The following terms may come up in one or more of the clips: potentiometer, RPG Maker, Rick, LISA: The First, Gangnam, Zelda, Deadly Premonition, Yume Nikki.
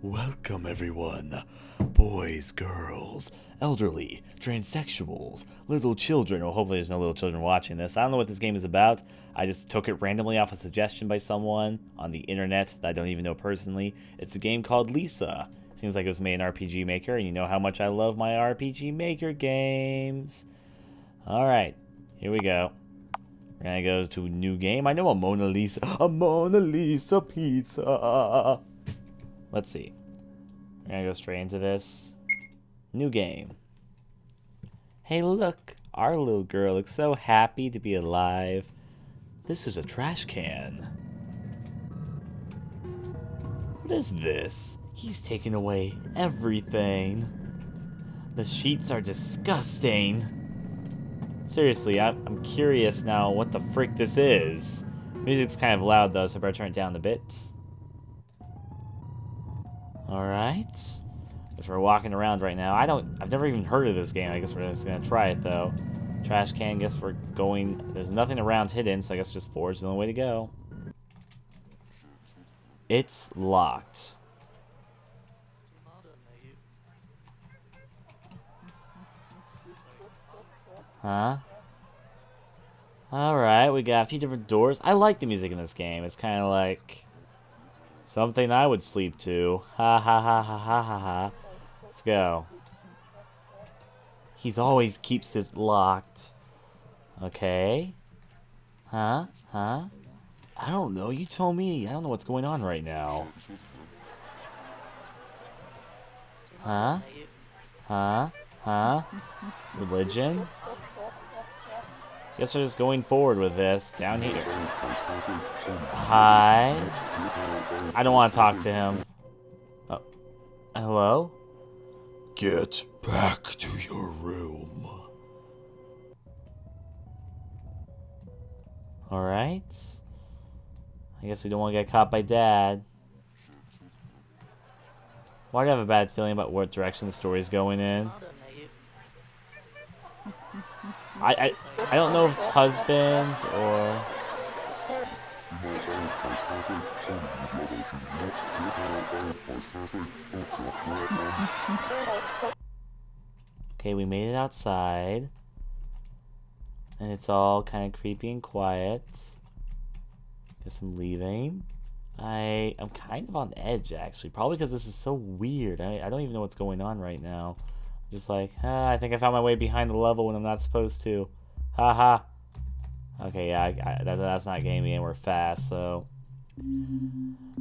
Welcome everyone, boys, girls, elderly, transsexuals, little children. Well, hopefully there's no little children watching this. I don't know what this game is about. I just took it randomly off a suggestion by someone on the internet that I don't even know personally. It's a game called Lisa. Seems like it was made in RPG Maker, and you know how much I love my RPG Maker games. Alright, here we go. We're gonna go to new game. I know a Mona Lisa pizza. Let's see. We're gonna go straight into this. New game. Hey look, our little girl looks so happy to be alive. This is a trash can. What is this? He's taken away everything. The sheets are disgusting. Seriously, I'm curious now what the frick this is. Music's kind of loud though, so I better turn it down a bit. Alright, guess we're walking around right now. I've never even heard of this game. I guess we're just gonna try it though. Trash can, guess we're going, there's nothing around hidden, so I guess just forward's the only way to go. It's locked. Huh? Alright, we got a few different doors. I like the music in this game. It's kind of like something I would sleep to. Ha ha ha ha ha ha ha. Let's go. He's always keeps this locked. Okay. Huh? Huh? I don't know. You told me. I don't know what's going on right now. Huh? Huh? Huh? Religion? Guess we're just going forward with this. Down here. Hi. I don't want to talk to him. Oh. Hello? Get back to your room. Alright. I guess we don't want to get caught by Dad. Why do I have a bad feeling about what direction the story's going in? I don't know if it's husband or... Okay, we made it outside. And it's all kind of creepy and quiet. Guess I'm leaving. I'm kind of on edge, actually. Probably because this is so weird. I don't even know what's going on right now. Just like, I think I found my way behind the level when I'm not supposed to. Haha. Okay, yeah, that's not gaming, and we're fast, so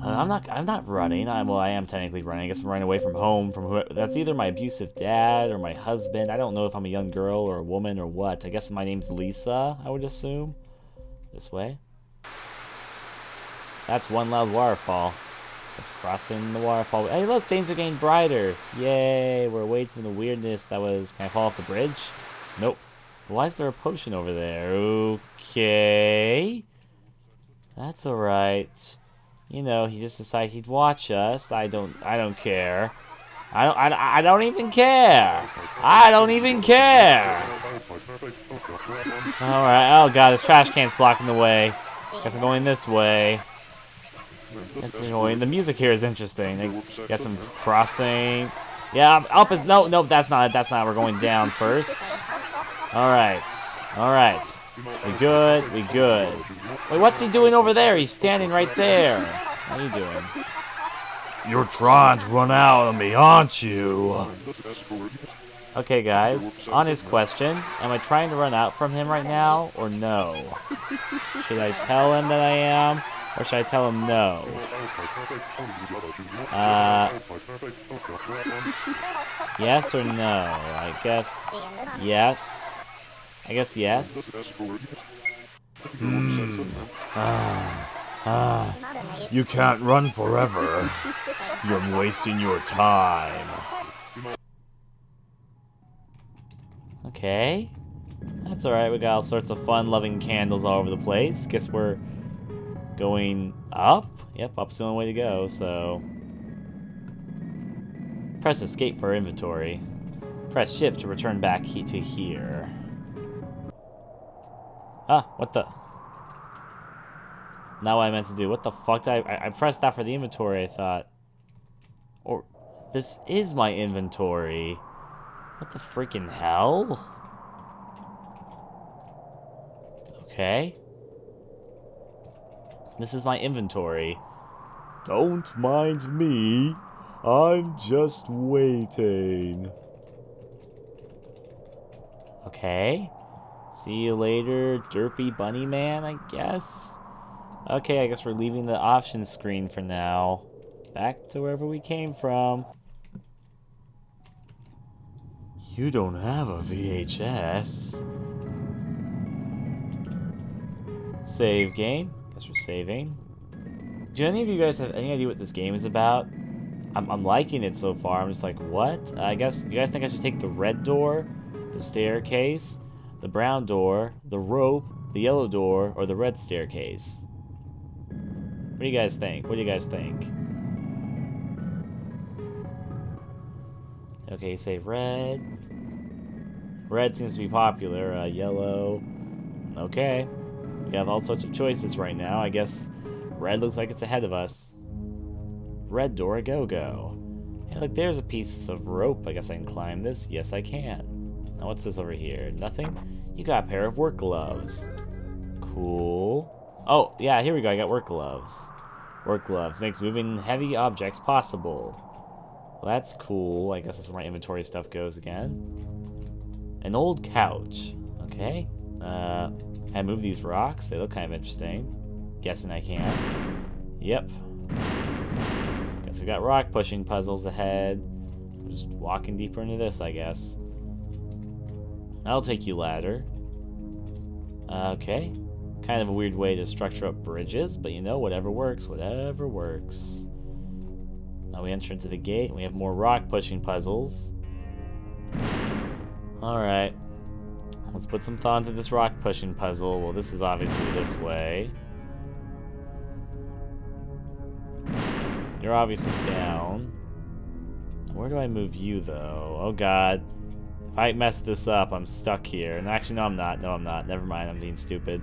I'm not running. I am technically running. I guess I'm running away from home from whoever. That's either my abusive dad or my husband. I don't know if I'm a young girl or a woman or what. I guess my name's Lisa. I would assume. This way. That's one loud waterfall. Let's cross in the waterfall. Hey, look, things are getting brighter. Yay, we're away from the weirdness that was... Can I fall off the bridge? Nope. Why is there a potion over there? Okay. That's all right. You know, he just decided he'd watch us. I don't care. I don't even care. I don't even care. All right. Oh, God, this trash can's blocking the way. Guess I'm going this way. The music here is interesting. I got some crossing. Yeah, up is no. That's not it. That's not. We're going down first. All right, all right. We good. We good. Wait, what's he doing over there? He's standing right there. What are you doing? You're trying to run out on me, aren't you? Okay, guys. Honest question: am I trying to run out from him right now, or no? Should I tell him that I am? Or should I tell him no? Yes or no? I guess yes. I guess yes. You can't run forever. You're wasting your time. Okay. That's alright. We got all sorts of fun-loving candles all over the place. Guess we're... going up? Yep, up's the only way to go, so... Press escape for inventory. Press shift to return back to here. Ah, what the? Not what I meant to do. What the fuck did I pressed that for the inventory, I thought. Or, this is my inventory. What the freaking hell? Okay. This is my inventory. Don't mind me. I'm just waiting. Okay. See you later, derpy bunny man, I guess. Okay, I guess we're leaving the options screen for now. Back to wherever we came from. You don't have a VHS. Save game. Guess we're saving. Do any of you guys have any idea what this game is about? I'm liking it so far. I'm just like, what? I guess you guys think I should take the red door, the staircase, the brown door, the rope, the yellow door, or the red staircase. What do you guys think? What do you guys think? Okay, say red. Red seems to be popular. Yellow. Okay. We have all sorts of choices right now. I guess red looks like it's ahead of us. Red door, go. Hey, look, there's a piece of rope. I guess I can climb this. Yes, I can. Now, what's this over here? Nothing? You got a pair of work gloves. Cool. Oh, yeah, here we go. I got work gloves. Work gloves makes moving heavy objects possible. Well, that's cool. I guess that's where my inventory stuff goes again. An old couch. Okay. Can I move these rocks? They look kind of interesting. Guessing I can. Yep. Guess we got rock pushing puzzles ahead. I'm just walking deeper into this, I guess. I'll take you ladder. Okay. Kind of a weird way to structure up bridges, but you know, whatever works, whatever works. Now we enter into the gate, and we have more rock pushing puzzles. Alright. Let's put some thought into this rock pushing puzzle. Well, this is obviously this way. You're obviously down. Where do I move you, though? Oh, God. I messed this up. I'm stuck here. And actually, no, I'm not. No, I'm not. Never mind. I'm being stupid.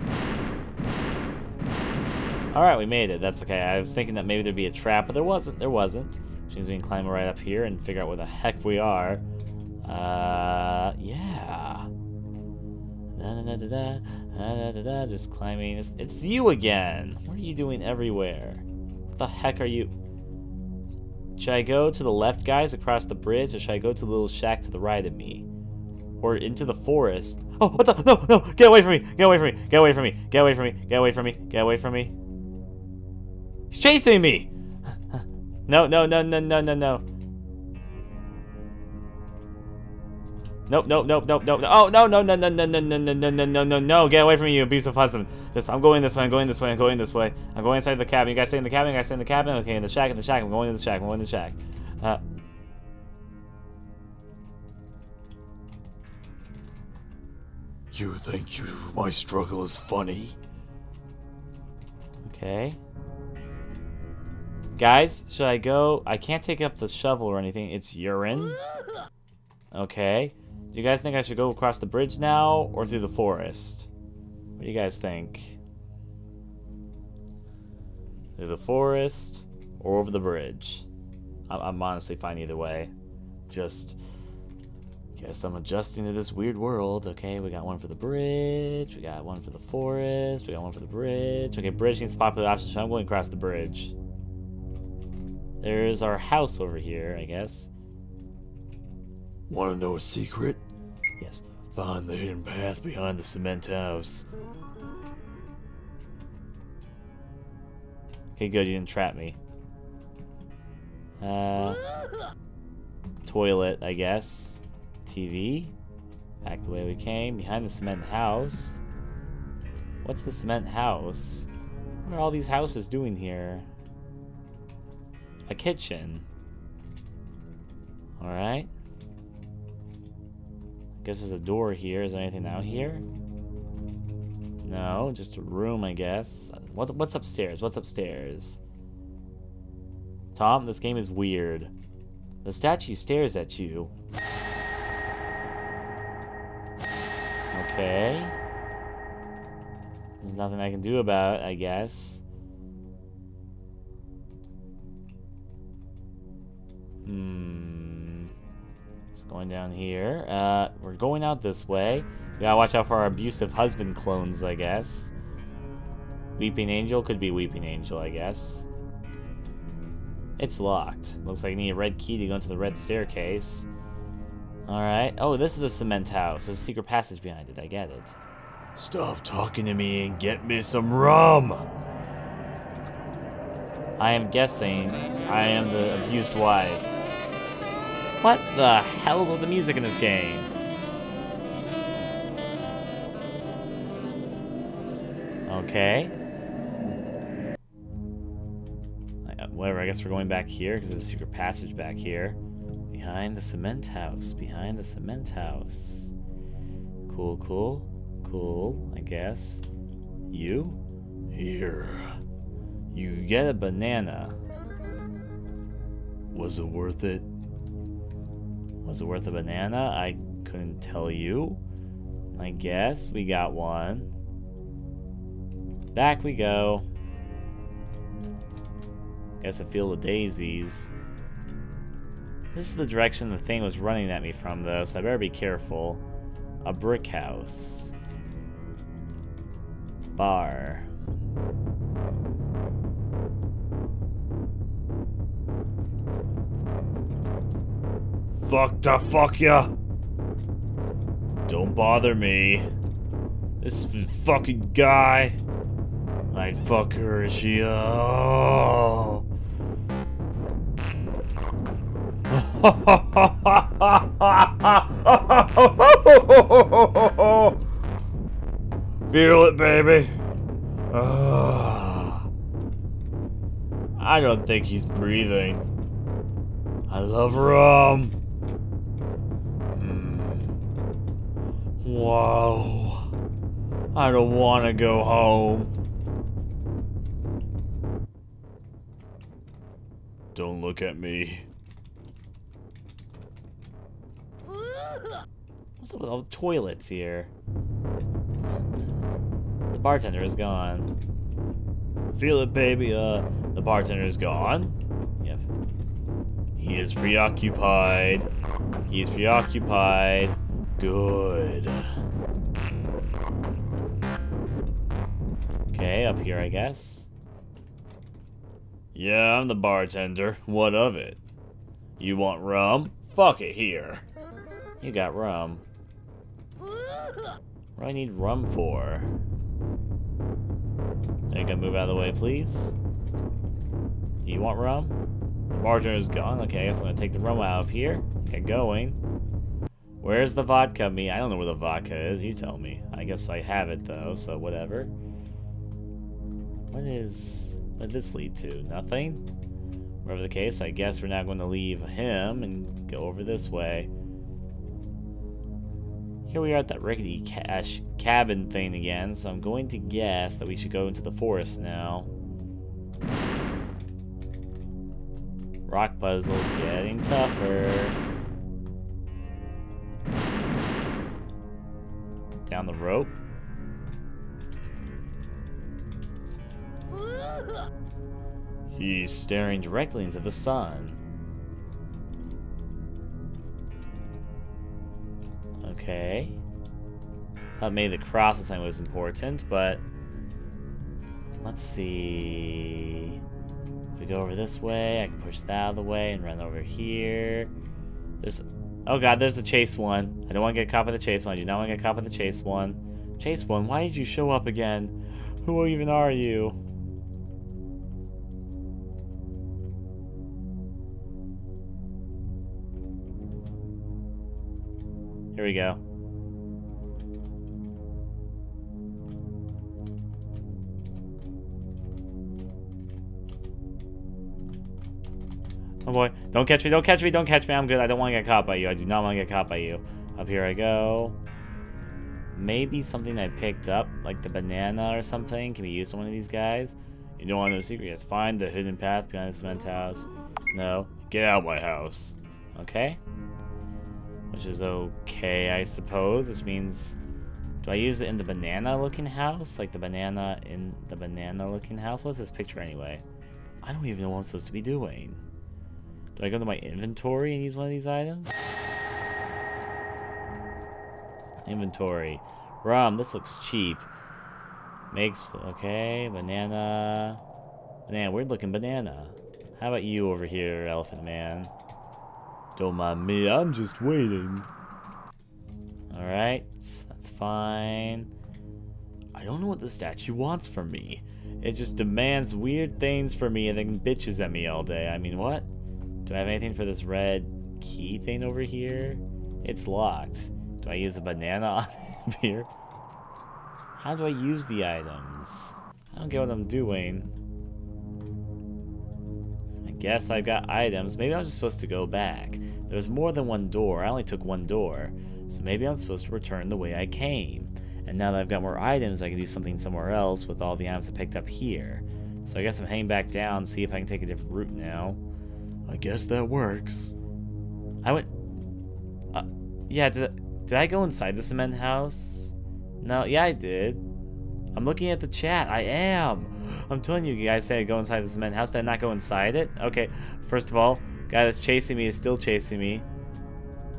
Alright, we made it. That's okay. I was thinking that maybe there'd be a trap, but there wasn't. There wasn't. Which means we can climb right up here and figure out where the heck we are. Yeah. Da-da-da-da-da. Da-da-da-da. Just climbing. It's you again. What are you doing everywhere? What the heck are you... Should I go to the left, guys, across the bridge, or should I go to the little shack to the right of me? Or into the forest. Oh, what the? No, no, get away from me. Get away from me. Get away from me. Get away from me. Get away from me. Get away from me. He's chasing me. No, no, no, no, no, no, no. Nope, nope, nope, nope, nope. Oh, no, no, no, no, no, no, no, no, no, no, no, no, no. Get away from me, you abusive husband. Just, I'm going this way, I'm going this way, I'm going this way. I'm going inside the cabin. You guys stay in the cabin, you guys stay in the cabin. Okay, in the shack, in the shack. I'm going in the shack, I'm going in the shack. You think my struggle is funny? Okay. Guys, should I go? I can't take up the shovel or anything. It's urine. Okay. Do you guys think I should go across the bridge now or through the forest? What do you guys think? Through the forest or over the bridge? I'm honestly fine either way. Just... guess I'm adjusting to this weird world. Okay, we got one for the bridge, we got one for the forest, we got one for the bridge. Okay, bridge needs a popular option, so I'm going across the bridge. There's our house over here, I guess. Want to know a secret? Yes. Find the hidden path behind the cement house. Okay, good, you didn't trap me. Toilet, I guess. TV. Back the way we came. Behind the cement house. What's the cement house? What are all these houses doing here? A kitchen. Alright. I guess there's a door here. Is there anything out here? No, just a room, I guess. What's upstairs? What's upstairs? Tom, this game is weird. The statue stares at you. Okay. There's nothing I can do about it, I guess. Just going down here. We're going out this way. We gotta watch out for our abusive husband clones, I guess. Weeping Angel could be Weeping Angel, I guess. It's locked. Looks like you need a red key to go into the red staircase. Alright. Oh, this is the cement house. There's a secret passage behind it. I get it. Stop talking to me and get me some rum! I am guessing I am the abused wife. What the hell's with the music in this game? Okay. Whatever, I guess we're going back here because there's a secret passage back here. Behind the cement house. Behind the cement house. Cool, cool. Cool, I guess. You? Here. You get a banana. Was it worth it? Was it worth a banana? I couldn't tell you. I guess we got one. Back we go. Guess I feel the daisies. This is the direction the thing was running at me from, though, so I better be careful. A brick house. Bar. Fuck the fuck ya! Don't bother me. This fucking guy. I'd fuck her if she. Oh. Feel it, baby. I don't think he's breathing. I love rum. Whoa. I don't want to go home. Don't look at me. What's up with all the toilets here? The bartender is gone. Feel it, baby. The bartender is gone. Yep. He is preoccupied. He is preoccupied. Good. Okay, up here, I guess. Yeah, I'm the bartender. What of it? You want rum? Fuck it, here. You got rum. What do I need rum for? There you go, move out of the way, please. Do you want rum? The bartender is gone. Okay, I guess I'm gonna take the rum out of here. Okay, going. Where's the vodka? Me? I don't know where the vodka is. You tell me. I guess I have it though, so whatever. What did this lead to? Nothing? Whatever the case, I guess we're now going to leave him and go over this way. Here we are at that rickety cash cabin thing again, so I'm going to guess that we should go into the forest now. Rock puzzle's getting tougher. Down the rope. He's staring directly into the sun. Okay. Maybe the cross sign was important, but let's see. If we go over this way, I can push that out of the way and run over here. There's, oh god, there's the chase one. I don't want to get caught by the chase one. I do not want to get caught by the chase one. Chase one, why did you show up again? Who even are you? Here we go. Oh boy, don't catch me, don't catch me, don't catch me. I'm good, I don't want to get caught by you. I do not want to get caught by you. Up here I go. Maybe something I picked up, like the banana or something, can be used to one of these guys. You don't want to know secret. Yes, find the hidden path behind the cement house. No, get out of my house. Okay. Which is okay, I suppose, which means, do I use it in the banana-looking house? Like the banana in the banana-looking house? What's this picture anyway? I don't even know what I'm supposed to be doing. Do I go to my inventory and use one of these items? Inventory. Rum, this looks cheap. Makes, okay, banana. Banana, weird looking banana. How about you over here, Elephant Man? Don't mind me, I'm just waiting. Alright, that's fine. I don't know what the statue wants from me. It just demands weird things for me and then bitches at me all day. I mean, what? Do I have anything for this red key thing over here? It's locked. Do I use a banana on it here? How do I use the items? I don't get what I'm doing. I guess I've got items. Maybe I'm just supposed to go back. There's more than one door. I only took one door. So maybe I'm supposed to return the way I came. And now that I've got more items, I can do something somewhere else with all the items I picked up here. So I guess I'm heading back down and see if I can take a different route now. I guess that works. I went... yeah, did I go inside the cement house? No, yeah, I did. I'm looking at the chat. I am. I'm telling you guys, say I go inside the cement house. Did I not go inside it? Okay, first of all, guy that's chasing me is still chasing me.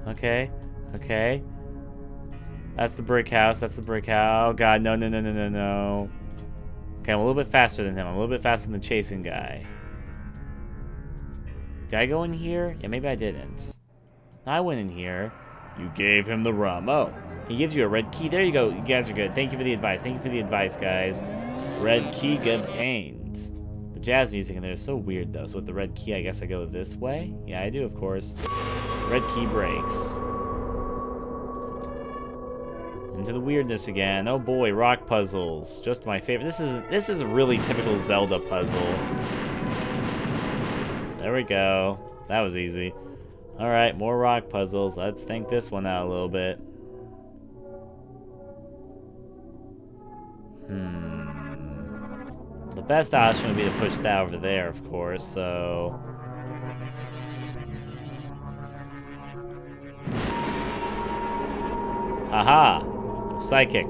Okay, okay. That's the brick house. That's the brick house. Oh, God, no, no, no, no, no, no. Okay, I'm a little bit faster than him. I'm a little bit faster than the chasing guy. Did I go in here? Yeah, maybe I didn't. I went in here. You gave him the rum. Oh, he gives you a red key. There you go. You guys are good. Thank you for the advice. Thank you for the advice, guys. Red key obtained. The jazz music in there is so weird, though. So with the red key, I guess I go this way? Yeah, I do, of course. Red key breaks. Into the weirdness again. Oh boy, rock puzzles. Just my favorite. This is a really typical Zelda puzzle. There we go. That was easy. All right, more rock puzzles. Let's think this one out a little bit. The best option would be to push that over there, of course, so... Haha! Psychic.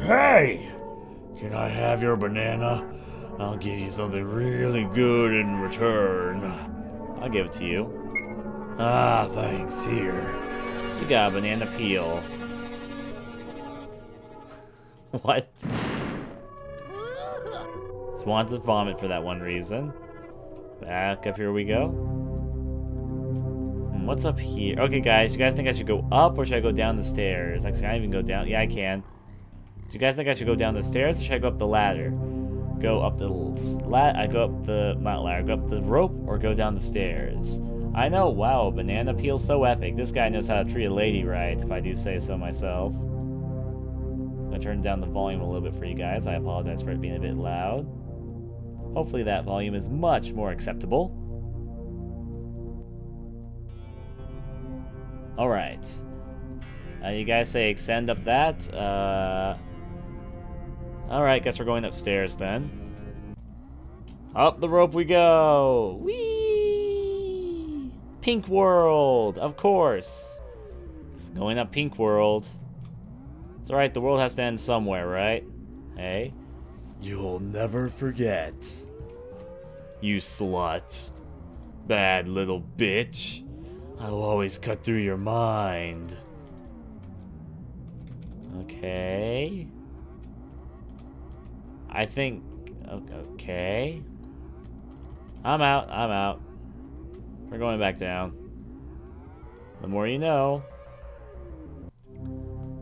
Hey! Can I have your banana? I'll give you something really good in return. I'll give it to you. Ah, thanks, here. You got a banana peel. What? Just wanted to vomit for that one reason. Back up here we go. What's up here? Okay, guys, you guys think I should go up or should I go down the stairs? Actually, can I even go down? Yeah, I can. Do you guys think I should go down the stairs or should I go up the ladder? Go up the ladder. I go up the, not ladder, go up the rope or go down the stairs. I know, wow, banana peel, so epic. This guy knows how to treat a lady right, if I do say so myself. I'm gonna turn down the volume a little bit for you guys. I apologize for it being a bit loud. Hopefully that volume is much more acceptable. All right. You guys say extend up that. All right, guess we're going upstairs then. Up the rope we go. Whee! Pink World, of course. It's going up Pink World. It's alright, the world has to end somewhere, right? Hey? You'll never forget. You slut. Bad little bitch. I will always cut through your mind. Okay. I think... Okay. I'm out, I'm out. We're going back down. The more you know.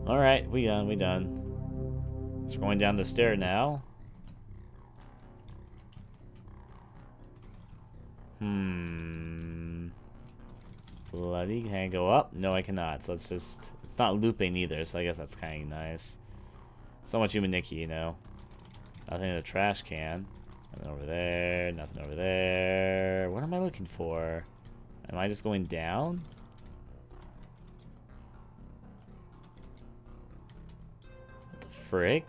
Alright, we done, we done. So we're going down the stair now. Bloody, can I go up? No, I cannot. So let's just... It's not looping either, so I guess that's kind of nice. So much Yume Nikki, you know. Nothing in the trash can. Nothing over there. Nothing over there. What am I looking for? Am I just going down? What the frick?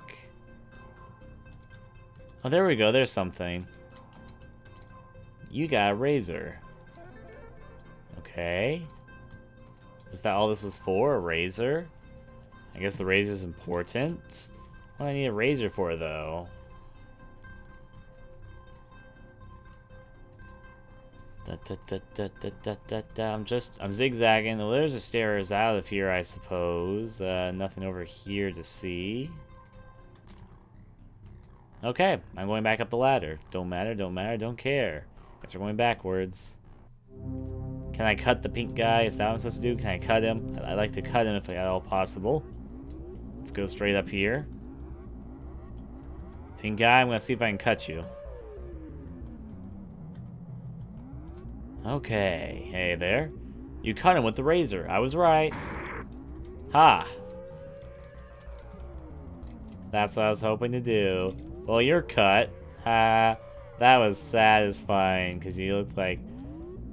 Oh, there we go. There's something. You got a razor. Okay. Was that all this was for? A razor? I guess the razor's important. What do I need a razor for, though? I'm zigzagging. Well, there's the stairs out of here, I suppose. Nothing over here to see. Okay, I'm going back up the ladder. Don't matter, don't matter, don't care. Guess we're going backwards. Can I cut the pink guy? Is that what I'm supposed to do? Can I cut him? I'd like to cut him if at all possible. Let's go straight up here. Pink guy, I'm gonna see if I can cut you. Okay, hey there. You cut him with the razor. I was right. Ha! That's what I was hoping to do. Well, you're cut. Ha! That was satisfying, because you look like...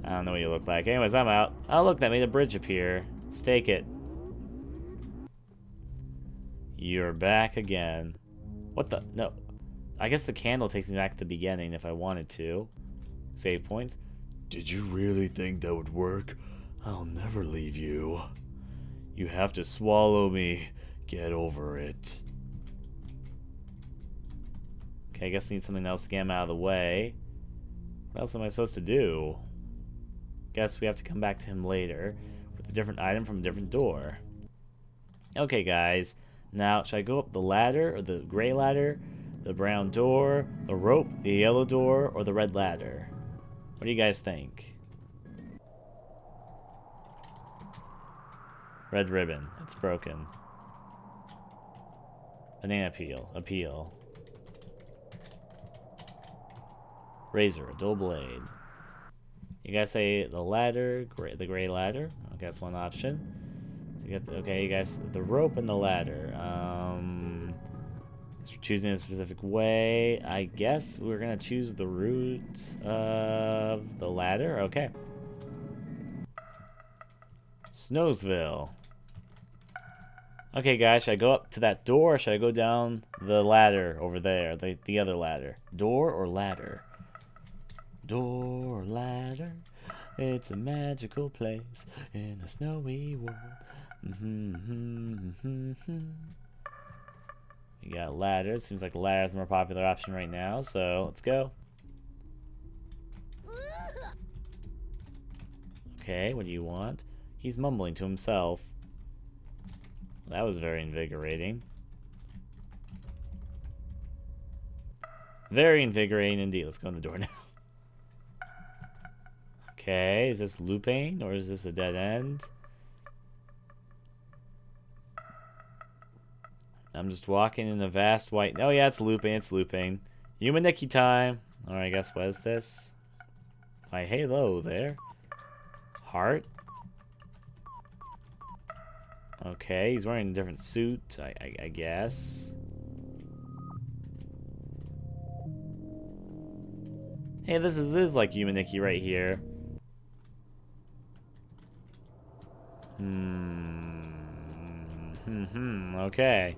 I don't know what you look like. Anyways, I'm out. Oh, look, that made a bridge appear. Let's take it. You're back again. What the? No. I guess the candle takes me back to the beginning if I wanted to. Save points. Did you really think that would work? I'll never leave you. You have to swallow me. Get over it. Okay, I guess I need something else to get him out of the way. What else am I supposed to do? Guess we have to come back to him later with a different item from a different door. Okay, guys. Now, should I go up the ladder, or the gray ladder, the brown door, the rope, the yellow door, or the red ladder? What do you guys think? Red ribbon. It's broken. Banana peel. Appeal. Razor. A dual blade. You guys say the ladder, the gray ladder. Okay, that's one option. So you got the, okay, you guys, the rope and the ladder. So choosing a specific way. I guess we're gonna choose the route of the ladder. Okay. Snowsville. Okay, guys, should I go up to that door or should I go down the ladder over there? The other ladder. Door or ladder? Door or ladder? It's a magical place in a snowy world. You got ladder. Seems like ladder is the more popular option right now, so let's go. Okay, what do you want? He's mumbling to himself. That was very invigorating. Very invigorating indeed. Let's go in the door now. Okay, is this looping or is this a dead end? I'm just walking in the vast white... Oh, yeah, it's looping, it's looping. Yume Nikki time. All right, I guess what is this? My halo there. Heart. Okay, he's wearing a different suit, I guess. Hey, this is like Yume Nikki right here. Okay.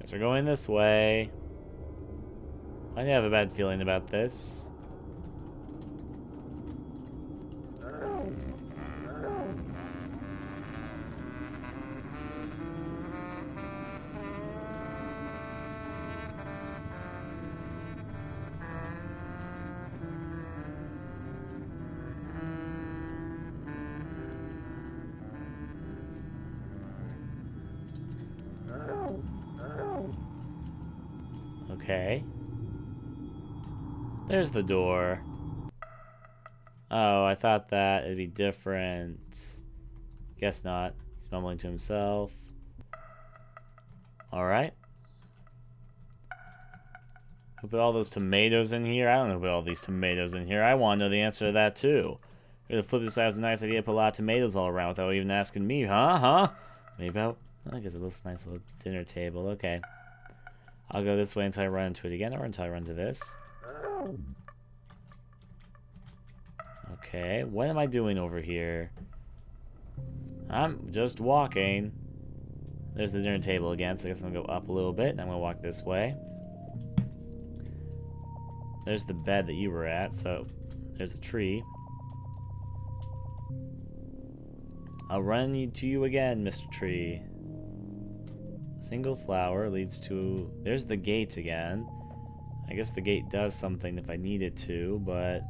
Guess we're going this way. I have a bad feeling about this. Okay. There's the door. Oh, I thought that it'd be different. Guess not. He's mumbling to himself. Alright. Who put all those tomatoes in here? I don't know who put all these tomatoes in here. I want to know the answer to that, too. The flip side was a nice idea to put a lot of tomatoes all around without even asking me, huh? Huh? Maybe I guess it looks nice little dinner table. Okay. I'll go this way until I run into it again, or until I run to this. Okay, what am I doing over here? I'm just walking. There's the dinner table again, so I guess I'm gonna go up a little bit, and I'm gonna walk this way. There's the bed that you were at, so there's a tree. I'll run to you again, Mr. Tree. Single flower leads to... There's the gate again. I guess the gate does something if I needed to, but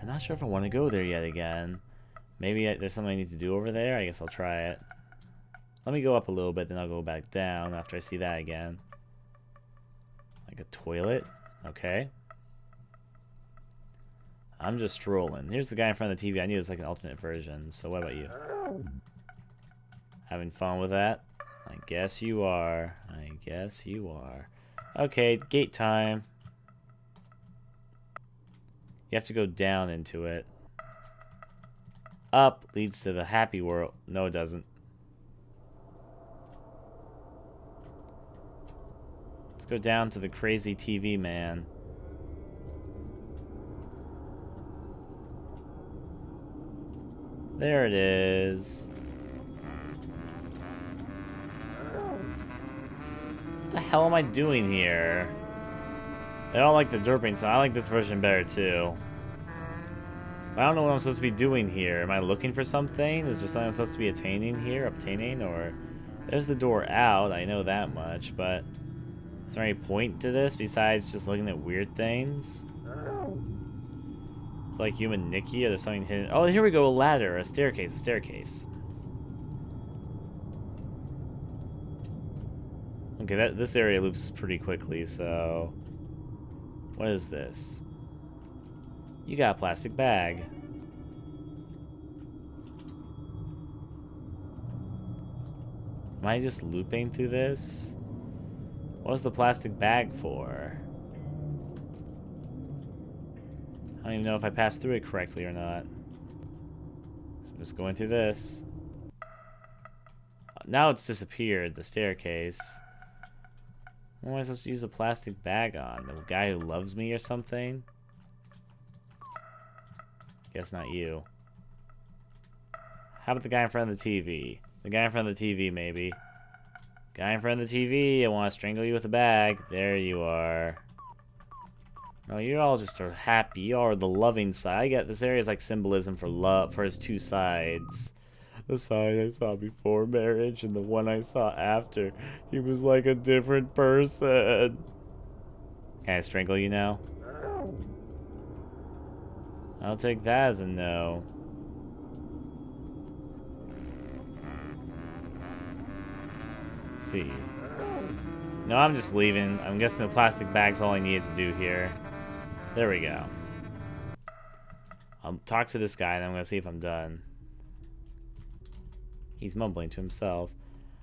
I I'm not sure if I want to go there yet again. Maybe there's something I need to do over there. I guess I'll try it. Let me go up a little bit, then I'll go back down after I see that again. Like a toilet. Okay. I'm just strolling. Here's the guy in front of the TV. I knew it was like an alternate version, so what about you? Having fun with that? I guess you are. I guess you are. Okay, gate time. You have to go down into it. Up leads to the happy world. No, it doesn't. Let's go down to the crazy TV man. There it is. What the hell am I doing here? I don't like the derping, so I like this version better too. But I don't know what I'm supposed to be doing here. Am I looking for something? Is there something I'm supposed to be attaining here? Obtaining? Or there's the door out, I know that much, but is there any point to this besides just looking at weird things? It's like Yume Nikki, or there's something hidden. Oh, here we go, a ladder, a staircase, a staircase. Okay, this area loops pretty quickly, so... What is this? You got a plastic bag. Am I just looping through this? What was the plastic bag for? I don't even know if I passed through it correctly or not. So I'm just going through this. Now it's disappeared, the staircase. What am I supposed to use a plastic bag on? The guy who loves me or something? Guess not you. How about the guy in front of the TV? The guy in front of the TV, maybe. Guy in front of the TV, I want to strangle you with a bag. There you are. No, you're all just are happy. You are the loving side. I get this area is like symbolism for love, for his two sides. The side I saw before marriage and the one I saw after. He was like a different person. Can I strangle you now? I'll take that as a no. Let's see. No, I'm just leaving. I'm guessing the plastic bag's all I needed to do here. There we go. I'll talk to this guy and I'm gonna see if I'm done. He's mumbling to himself.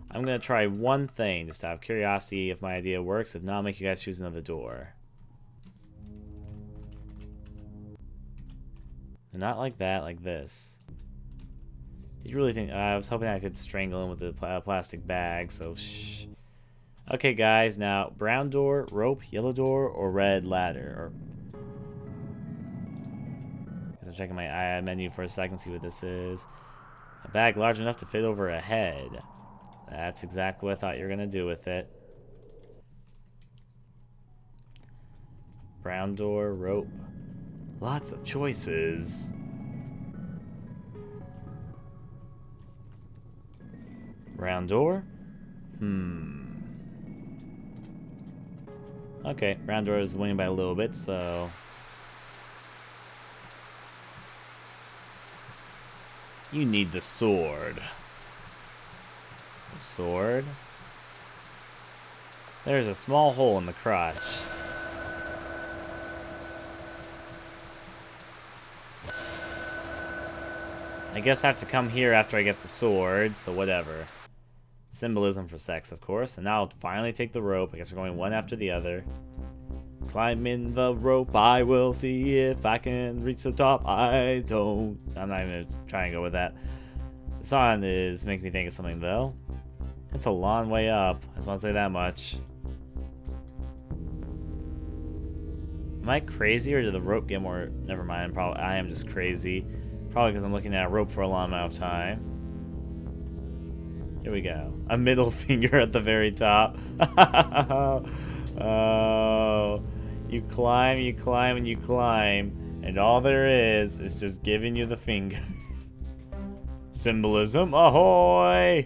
I'm gonna try one thing just out of curiosity if my idea works. If not, I'll make you guys choose another door. Not like that, like this. Did you really think? I was hoping I could strangle him with the plastic bag, so shh. Okay, guys, now brown door, rope, yellow door, or red ladder? Or... I'm checking my menu for a second, see what this is. A bag large enough to fit over a head. That's exactly what I thought you were gonna do with it. Brown door, rope. Lots of choices. Round door? Okay, round door is winning by a little bit, so... You need the sword. The sword? There's a small hole in the crotch. I guess I have to come here after I get the sword, so whatever. Symbolism for sex, of course. And now I'll finally take the rope. I guess we're going one after the other. Climbing the rope, I will see if I can reach the top. I don't... I'm not even gonna try and go with that. The song is making me think of something, though. It's a long way up. I just want to say that much. Am I crazy, or did the rope get more... Never mind, probably I am just crazy. Probably because I'm looking at a rope for a long amount of time. Here we go. A middle finger at the very top. Oh, you climb, and you climb. And all there is just giving you the finger. Symbolism, ahoy!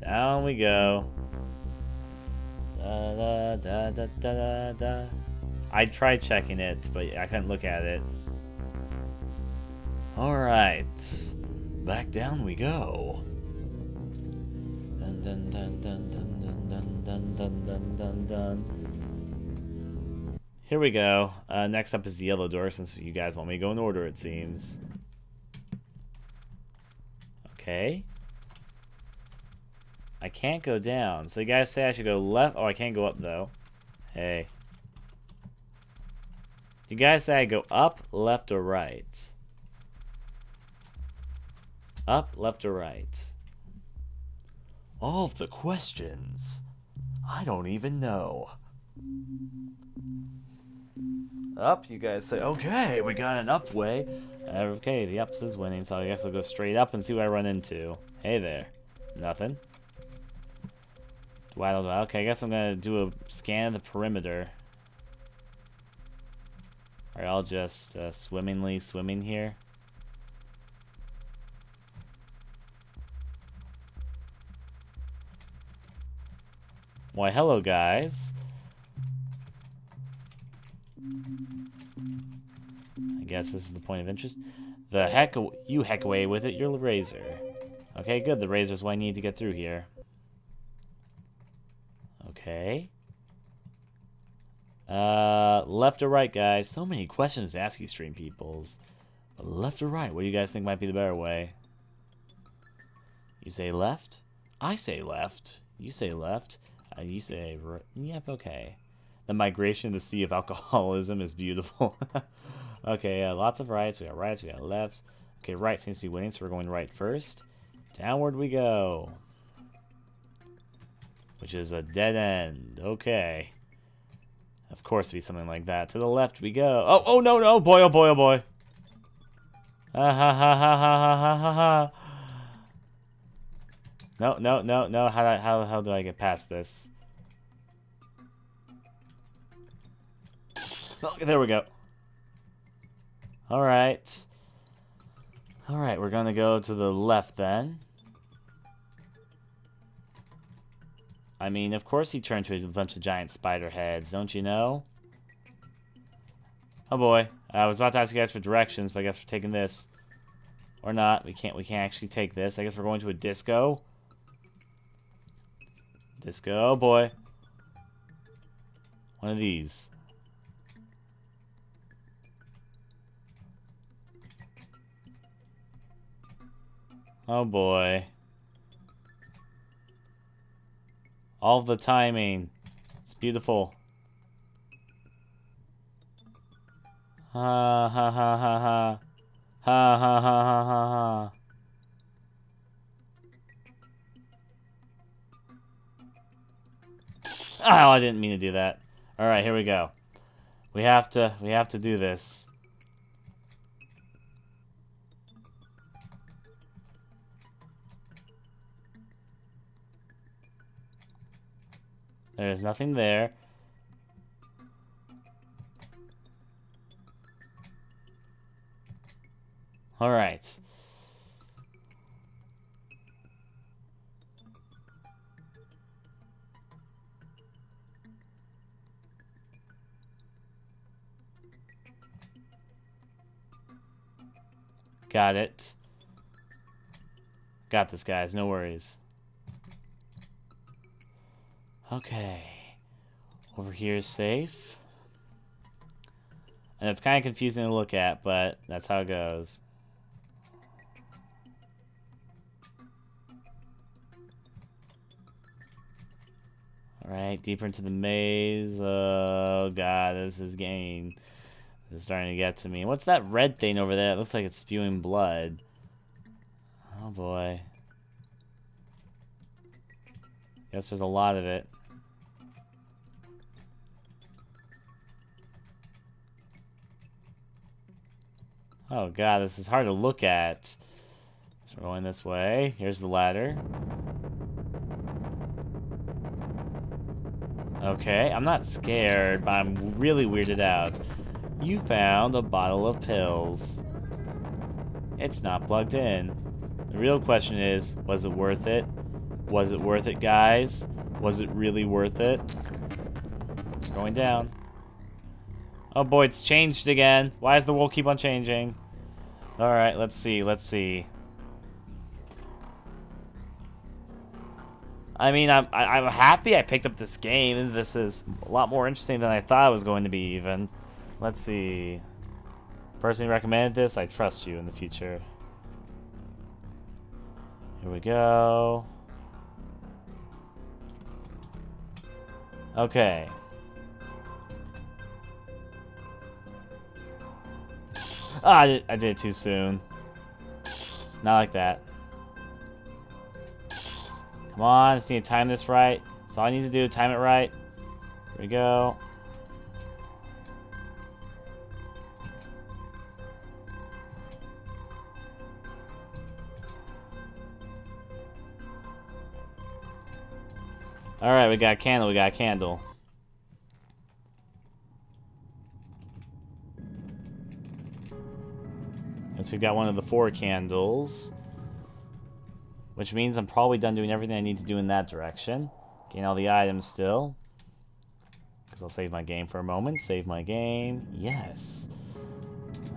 Down we go. Da da da da da da. I tried checking it, but I couldn't look at it. Alright. Back down we go. Dun dun dun dun dun dun dun dun dun dun dun. Here we go. Next up is the yellow door, since you guys want me to go in order, it seems. Okay. I can't go down. So you guys say I should go left. Oh, I can't go up, though. Hey. You guys say I go up, left, or right? Up, left, or right? All of the questions. I don't even know. Up, you guys say, okay, we got an up way. Okay, the ups is winning, so I guess I'll go straight up and see what I run into. Hey there. Nothing. Dwaddle, dwaddle. Okay, I guess I'm going to do a scan of the perimeter. Are y'all just swimmingly swimming here? Why, hello, guys. I guess this is the point of interest. The heck, you heck away with it, your razor. Okay, good, the razor's what I need to get through here. Okay. Left or right, guys? So many questions to ask you, stream peoples. But left or right? What do you guys think might be the better way? You say left? I say left. You say left. You say right. Yep, okay. The migration to the sea of alcoholism is beautiful. Okay, lots of rights. We got rights, we got lefts. Okay, right seems to be winning, so we're going right first. Downward we go. Which is a dead end. Okay. Of course it'd be something like that. To the left we go. Oh, oh no, no, boy, oh boy, oh boy. Ha ha ha ha ha ha ha ha. No, no, no, no. How the hell do I get past this? Oh, there we go. Alright. Alright, we're gonna go to the left then. I mean, of course he turned to a bunch of giant spider heads, don't you know? Oh boy. I was about to ask you guys for directions, but I guess we're taking this. Or not. We can't actually take this. I guess we're going to a disco. Disco, oh boy. One of these. Oh boy. All the timing. It's beautiful. Ha ha ha ha ha. Ha ha ha ha ha ha. Oh, I didn't mean to do that. All right, here we go. We have to do this. There's nothing there. All right. Got it. Got this, guys. No worries. Okay, over here is safe. And it's kind of confusing to look at, but that's how it goes. All right, deeper into the maze. Oh God, this is getting, this is starting to get to me. What's that red thing over there? It looks like it's spewing blood. Oh boy. Guess there's a lot of it. Oh God, this is hard to look at. So we're going this way. Here's the ladder. Okay, I'm not scared, but I'm really weirded out. You found a bottle of pills. It's not plugged in. The real question is, was it worth it? Was it worth it, guys? Was it really worth it? It's going down. Oh boy, it's changed again. Why does the world keep on changing? Alright, let's see, let's see. I mean, I'm happy I picked up this game. This is a lot more interesting than I thought it was going to be, even. Let's see. Person who recommended this, I trust you in the future. Here we go. Okay. Ah, I did it too soon. Not like that. Come on, I just need to time this right. That's all I need to do, time it right. Here we go. Alright, we got a candle, we got a candle. Guess we've got one of the 4 candles. Which means I'm probably done doing everything I need to do in that direction. Gain all the items still. Because I'll save my game for a moment. Save my game. Yes.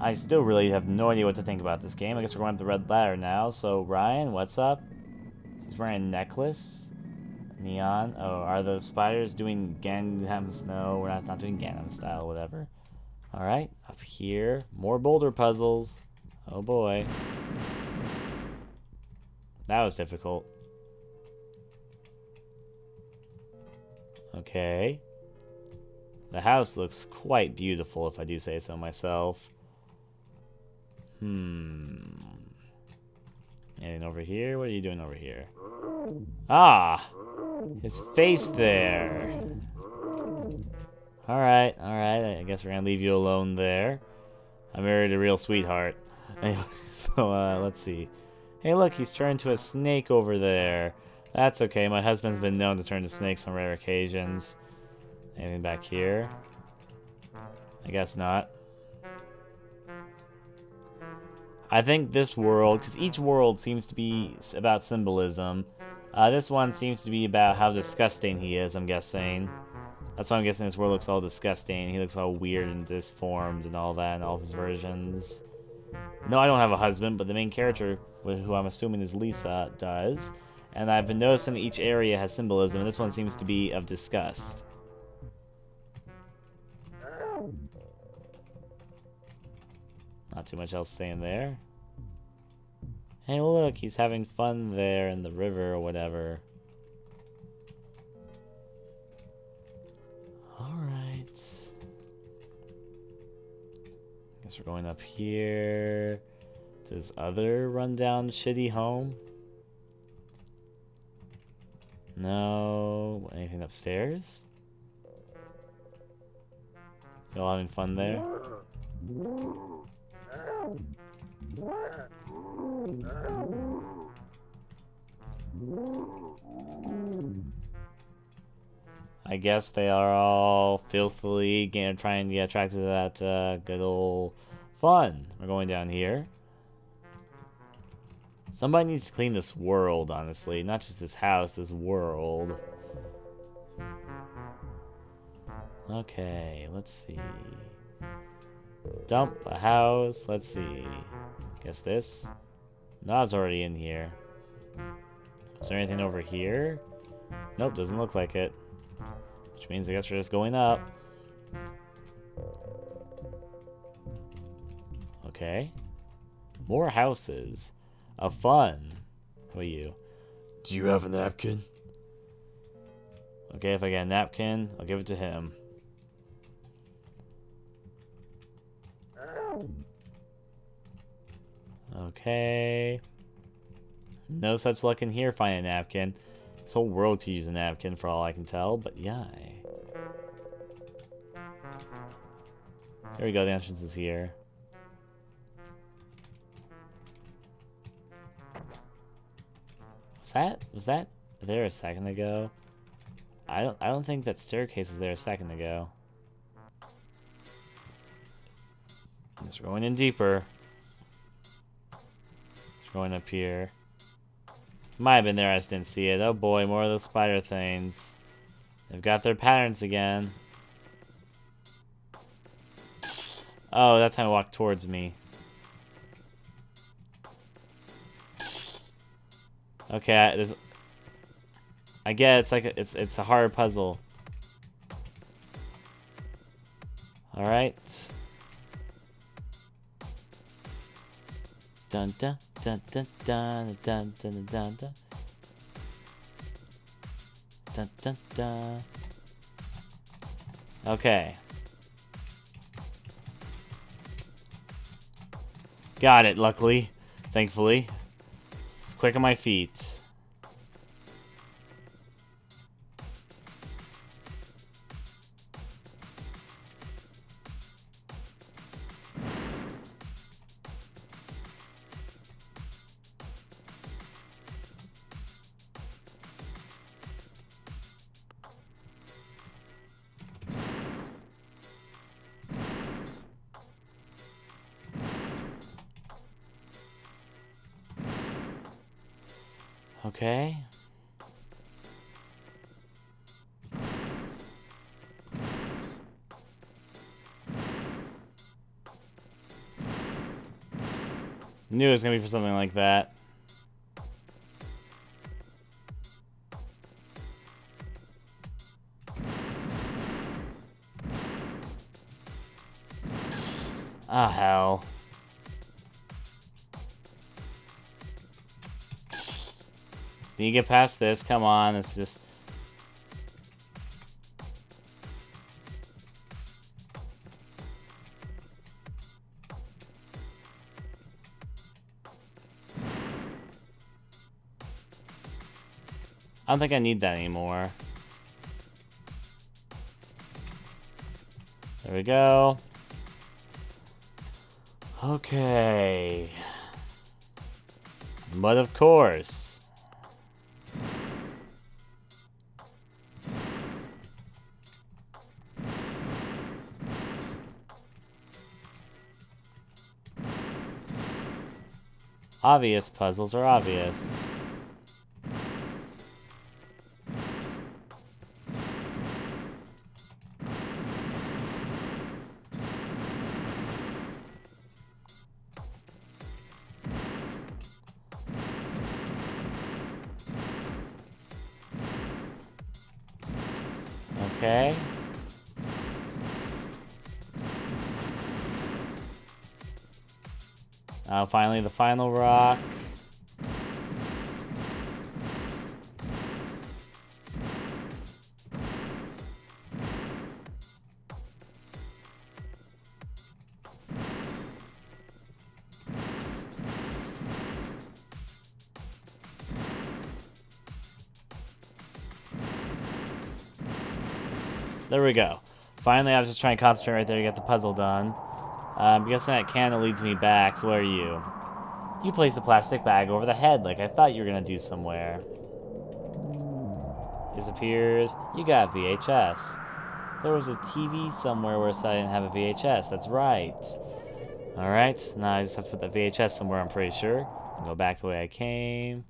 I still really have no idea what to think about this game. I guess we're going up the red ladder now. So, Ryan, what's up? She's wearing a necklace. Neon. Oh, are those spiders doing Gangnam snow? We're not doing Gangnam style, whatever. Alright, up here. More boulder puzzles. Oh boy. That was difficult. Okay. The house looks quite beautiful, if I do say so myself. And over here? What are you doing over here? Ah! His face there. Alright, alright. I guess we're gonna leave you alone there. I married a real sweetheart. Anyway, so, let's see. Hey, look, he's turned to a snake over there. That's okay. My husband's been known to turn to snakes on rare occasions. Anything back here? I guess not. I think this world, because each world seems to be about symbolism. This one seems to be about how disgusting he is, I'm guessing. That's why I'm guessing this world looks all disgusting. He looks all weird and disformed and all that, and all of his versions. No, I don't have a husband, but the main character, who I'm assuming is Lisa, does. And I've been noticing that each area has symbolism, and this one seems to be of disgust. Not too much else saying there. Hey, look, he's having fun there in the river or whatever. Alright. Guess we're going up here to this other rundown shitty home. No, anything upstairs? Y'all having fun there? I guess they are all filthily trying to get attracted to that good old fun. We're going down here. Somebody needs to clean this world, honestly. Not just this house, this world. Okay, let's see. Dump a house. Let's see. Guess this. No, it's already in here. Is there anything over here? Nope, doesn't look like it. Which means I guess we're just going up. Okay. More houses. Of fun. What are you? Do you have a napkin? Okay, if I get a napkin, I'll give it to him. Okay. No such luck in here finding a napkin. This whole world could use a napkin for all I can tell, but yeah. There we go, the entrance is here. Was that there a second ago? I don't think that staircase was there a second ago. It's going in deeper. It's going up here. Might have been there, I just didn't see it. Oh boy, more of those spider things. They've got their patterns again. Oh, that's how I walked towards me. Okay, I guess it's like it's a hard puzzle. All right. Dun dun dun dun dun dun dun dun dun dun dun dun. Okay. Got it, luckily. Thankfully. It's quick on my feet. Okay. Knew it was gonna be for something like that. Ah, hell. You get past this, come on, it's just... I don't think I need that anymore. There we go. Okay. But of course... Obvious puzzles are obvious. Okay. Finally, the final rock. There we go. Finally, I was just trying to concentrate right there to get the puzzle done. I'm guessing that candle leads me back, so where are you? You placed a plastic bag over the head like I thought you were going to do somewhere. Disappears. You got VHS. There was a TV somewhere where I didn't have a VHS. That's right. Alright, now I just have to put that VHS somewhere, I'm pretty sure. I'll go back the way I came.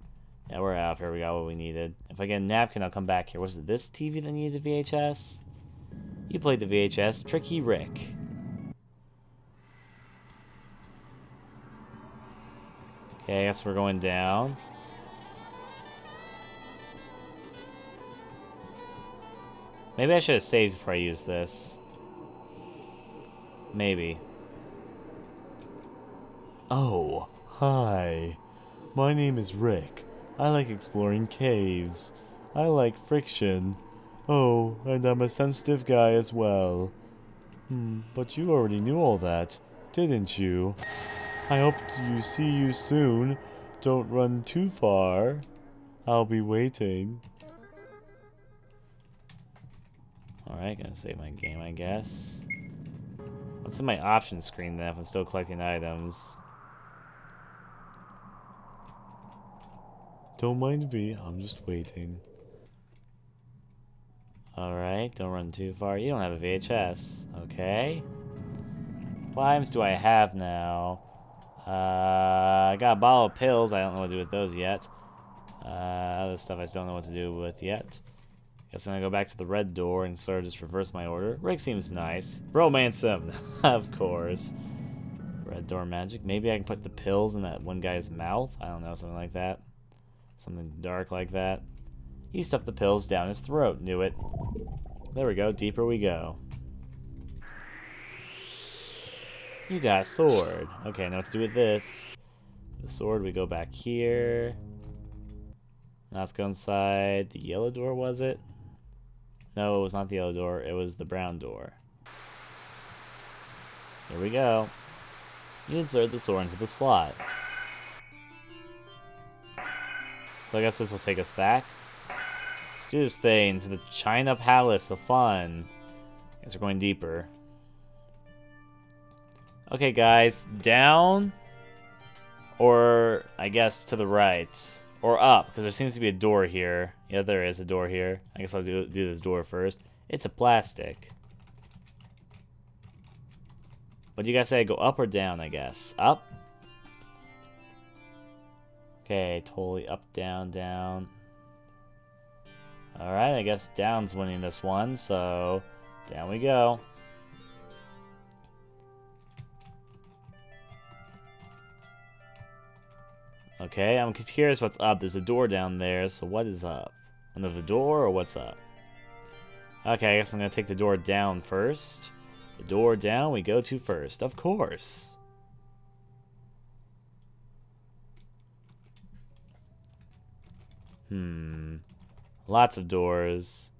Yeah, we're out. Here we got what we needed. If I get a napkin, I'll come back here. Was it this TV that needed the VHS? You played the VHS. Tricky Rick. Okay, I guess we're going down. Maybe I should have saved before I used this. Maybe. Oh, hi. My name is Rick. I like exploring caves. I like friction. Oh, and I'm a sensitive guy as well. But you already knew all that, didn't you? I hope to see you soon. Don't run too far. I'll be waiting. Alright, gonna save my game, I guess. What's in my options screen then if I'm still collecting items? Don't mind me, I'm just waiting. Alright, don't run too far. You don't have a VHS. Okay. What items do I have now? I got a bottle of pills. I don't know what to do with those yet. Other stuff I still don't know what to do with yet. Guess I'm gonna go back to the red door and sort of just reverse my order. Rick seems nice. Romance him. Of course. Red door magic. Maybe I can put the pills in that one guy's mouth. I don't know, something like that. Something dark like that. He stuffed the pills down his throat. Knew it. There we go. Deeper we go. You got a sword. Okay, now what to do with this. The sword, we go back here. Now let's go inside the yellow door, was it? No, it was not the yellow door. It was the brown door. Here we go. You insert the sword into the slot. So I guess this will take us back. Let's do this thing to the China Palace of Fun. I guess we're going deeper. Okay, guys, down, or I guess to the right, or up, because there seems to be a door here. Yeah, there is a door here. I guess I'll do this door first. It's a plastic. What do you guys say? Go up or down, I guess? Up? Okay, totally up, down, down. Alright, I guess down's winning this one, so down we go. Okay, I'm curious what's up. There's a door down there, so what is up? Another door, or what's up? Okay, I guess I'm going to take the door down first. The door down we go to first, of course. Lots of doors.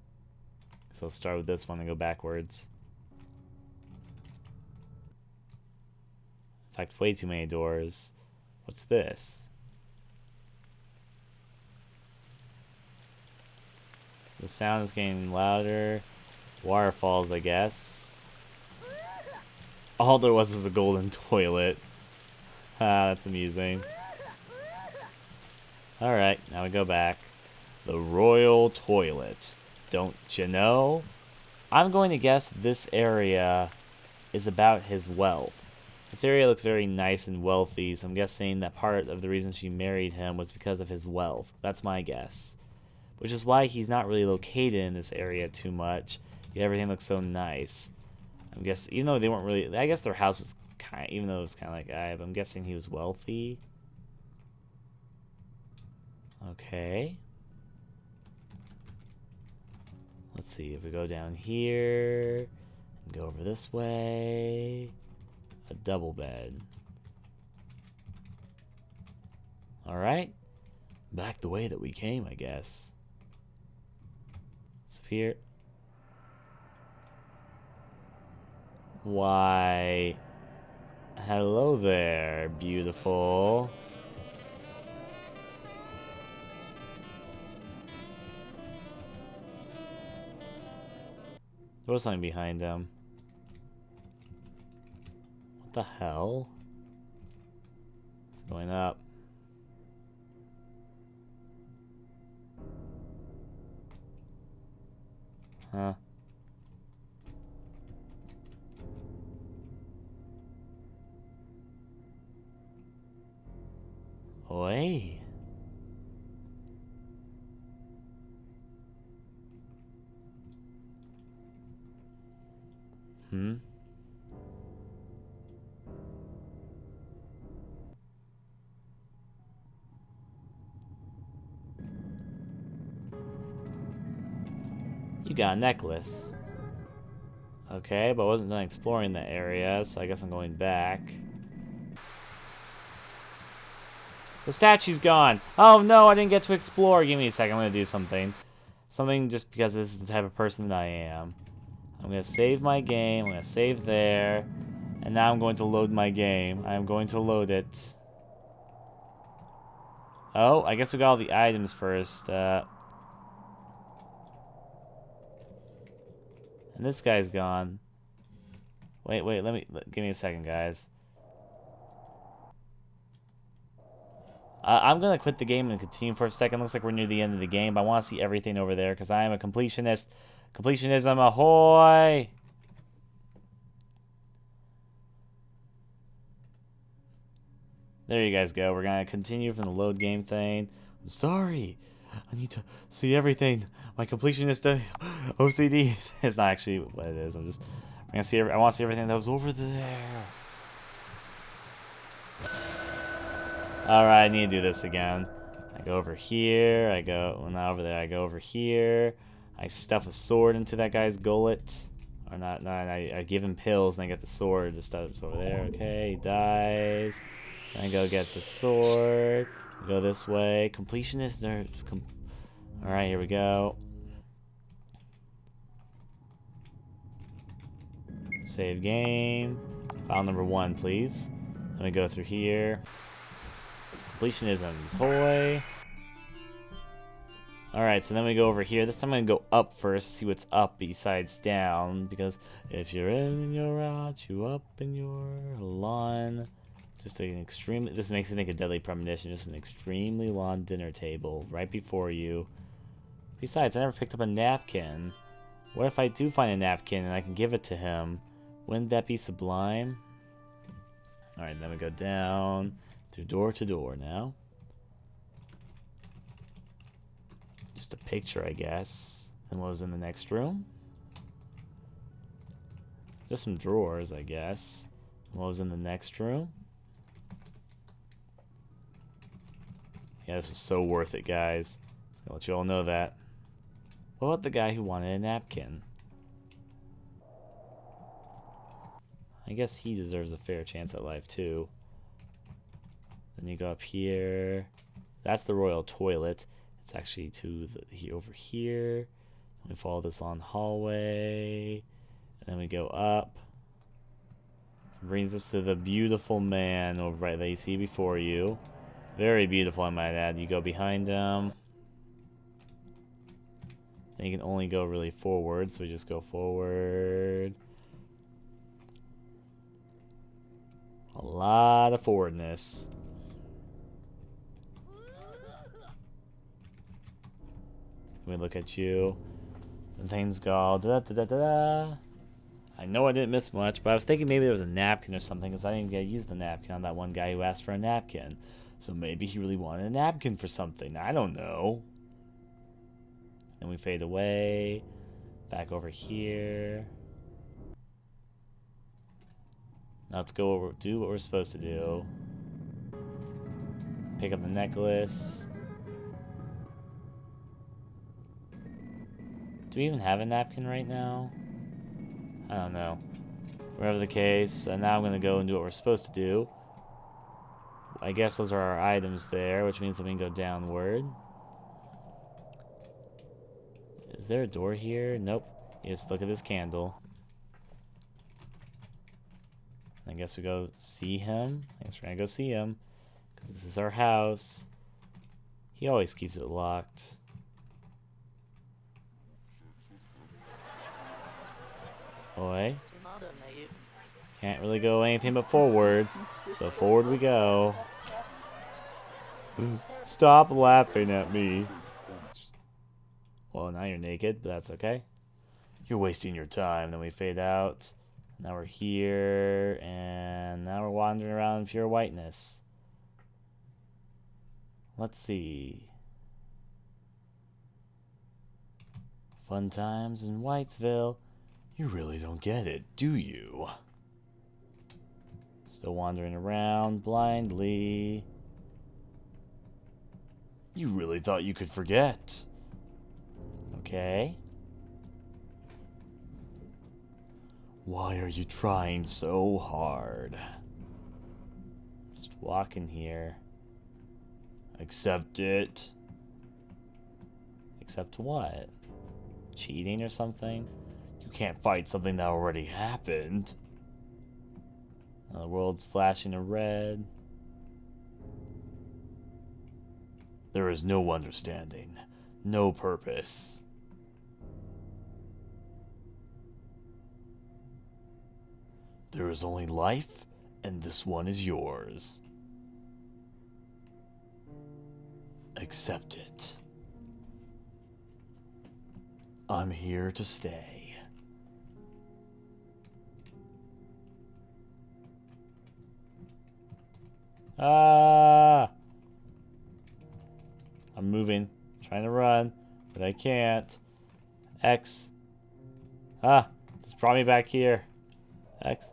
So I'll start with this one and go backwards. In fact, way too many doors. What's this? The sound is getting louder. Waterfalls, I guess. All there was a golden toilet. That's amusing. Alright, now we go back. The royal toilet. Don't you know? I'm going to guess this area is about his wealth. This area looks very nice and wealthy, so I'm guessing that part of the reason she married him was because of his wealth. That's my guess. Which is why he's not really located in this area too much. Yet everything looks so nice. I guess, even though they weren't really, I guess their house was kind of, even though it was kind of like, I'm guessing he was wealthy. Okay. Let's see, if we go down here, and go over this way, a double bed. Alright. Back the way that we came, I guess. Disappear. Why, hello there, beautiful. There was something behind him. What the hell? It's going up. Huh. Oi. You got a necklace. Okay, but I wasn't done exploring that area, so I guess I'm going back. The statue's gone! Oh no, I didn't get to explore! Give me a second, I'm gonna do something. Something just because this is the type of person that I am. I'm gonna save my game, I'm gonna save there, and now I'm going to load my game. I'm going to load it. Oh, I guess we got all the items first. And this guy's gone. Wait, give me a second, guys. I'm going to quit the game and continue for a second. Looks like we're near the end of the game, but I want to see everything over there because I am a completionist. Completionism, ahoy! There you guys go. We're going to continue from the load game thing. I'm sorry. I need to see everything. My completionist OCD. It's not actually what it is. I want to see everything that was over there. All right, I need to do this again. I go over here. I go not over there. I go over here. I stuff a sword into that guy's gullet. Or not? No, I give him pills, and I get the sword. Just stuff over there. Okay, he dies. Then I go get the sword. Go this way. Completionist. All right, here we go. Save game. File number 1, please. Let me go through here. Completionism. Hoy. Alright, so then we go over here. This time I'm going to go up first, see what's up besides down. Because if you're in your out, you up in your lawn. Just an extremely... This makes me think of Deadly Premonition. Just an extremely long dinner table right before you. Besides, I never picked up a napkin. What if I do find a napkin and I can give it to him? Wouldn't that be sublime? Alright, then we go down through door to door now. Just a picture, I guess. And what was in the next room? Just some drawers, I guess. And what was in the next room? Yeah, this was so worth it, guys. Just gonna let you all know that. What about the guy who wanted a napkin? I guess he deserves a fair chance at life, too. Then you go up here. That's the royal toilet. It's actually to over here. We follow this long hallway. And then we go up. It brings us to the beautiful man over right that you see before you. Very beautiful, I might add. You go behind him. And you can only go really forward, so we just go forward. A lot of forwardness. We look at you. And things go da da da da da. I know I didn't miss much, but I was thinking maybe there was a napkin or something, because I didn't get to use the napkin on that one guy who asked for a napkin. So maybe he really wanted a napkin for something. I don't know. Then we fade away. Back over here. Now let's go over, do what we're supposed to do. Pick up the necklace. Do we even have a napkin right now? I don't know. Whatever the case, now I'm going to go and do what we're supposed to do. I guess those are our items there, which means that we can go downward. Is there a door here? Nope. Just look at this candle. I guess we go see him. I guess we're gonna go see him, because this is our house. He always keeps it locked. Boy. Can't really go anything but forward, so forward we go. Stop laughing at me. Well, now you're naked, but that's okay. You're wasting your time. Then we fade out. Now we're here, and now we're wandering around in pure whiteness. Let's see. Fun times in Whitesville. You really don't get it, do you? Still wandering around blindly. You really thought you could forget. Okay. Why are you trying so hard? Just walk in here. Accept it. Accept what? Cheating or something? You can't fight something that already happened. Now the world's flashing to red. There is no understanding, no purpose. There is only life, and this one is yours. Accept it. I'm here to stay. Ah! I'm moving. Trying to run, but I can't. X. Ah, just brought me back here. X.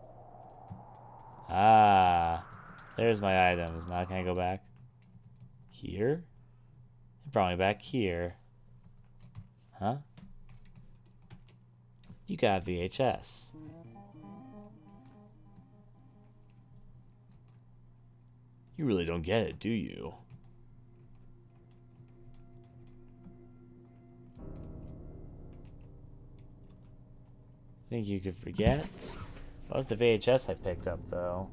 Ah, there's my items. Now can I go back? Here? It brought me back here. Huh? You got VHS. You really don't get it, do you? Think you could forget? What was the VHS I picked up, though?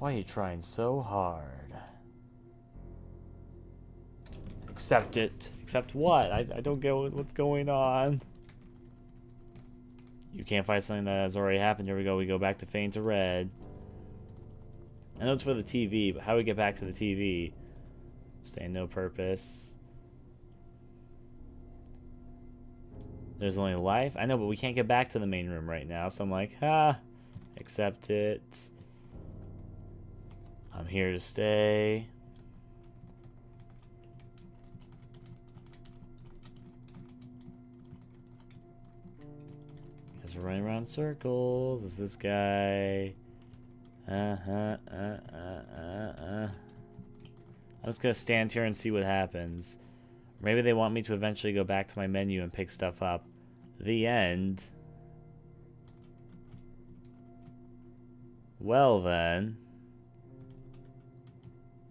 Why are you trying so hard? Accept it. Accept what? I don't get what's going on. You can't find something that has already happened. Here we go. We go back to Fade to Red. I know it's for the TV, but how do we get back to the TV? Stay no purpose. There's only life. I know, but we can't get back to the main room right now. So I'm like, ha, accept it. I'm here to stay. Because we're running around in circles. Is this guy? I'm just going to stand here and see what happens. Maybe they want me to eventually go back to my menu and pick stuff up. The end. Well then.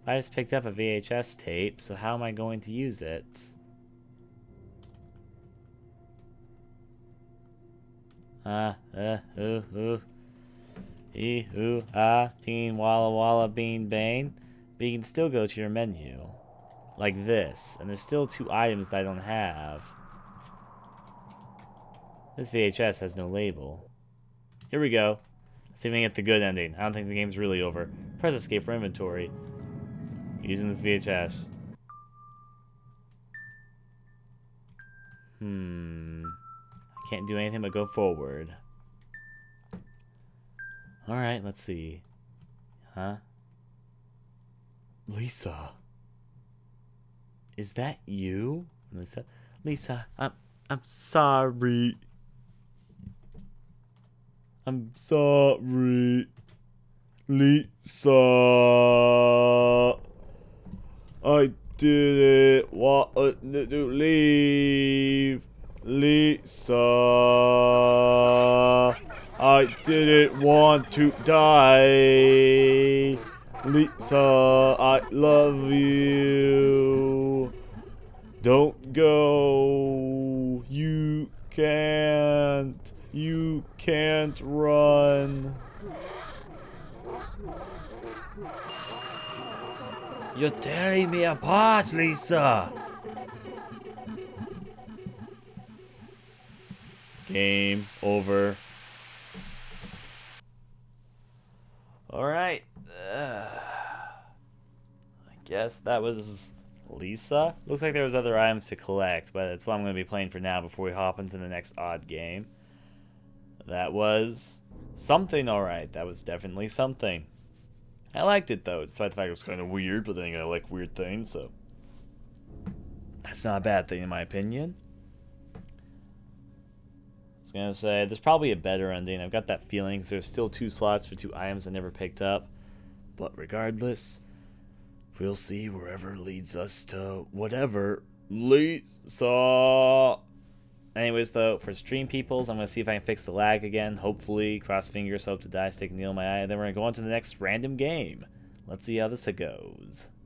I just picked up a VHS tape, so how am I going to use it? Ee-hoo, ah, teen, walla walla, bean, bane. But you can still go to your menu. Like this, and there's still two items that I don't have. This VHS has no label. Here we go. Let's see if we can get the good ending. I don't think the game's really over. Press escape for inventory. Using this VHS. I can't do anything but go forward. Alright, let's see. Huh? Lisa. Is that you? Lisa? Lisa, I'm sorry. I'm sorry. Lisa. I did it. What? Do leave. Lisa. I didn't want to die. Lisa, I love you. Don't go. You can't. You can't run. You're tearing me apart, Lisa. Game over. Alright. I guess that was Lisa. Looks like there was other items to collect, but that's what I'm going to be playing for now before we hop into the next odd game. That was something, alright. That was definitely something. I liked it, though, despite the fact it was kind of weird, but then I like weird things, so... That's not a bad thing, in my opinion. I was going to say, there's probably a better ending. I've got that feeling, because there's still two slots for two items I never picked up. But regardless, we'll see wherever leads us to whatever. Lisa! Anyways, though, for stream peoples, I'm going to see if I can fix the lag again. Hopefully, cross fingers, hope to die, stick a needle in my eye. Then we're going to go on to the next random game. Let's see how this goes.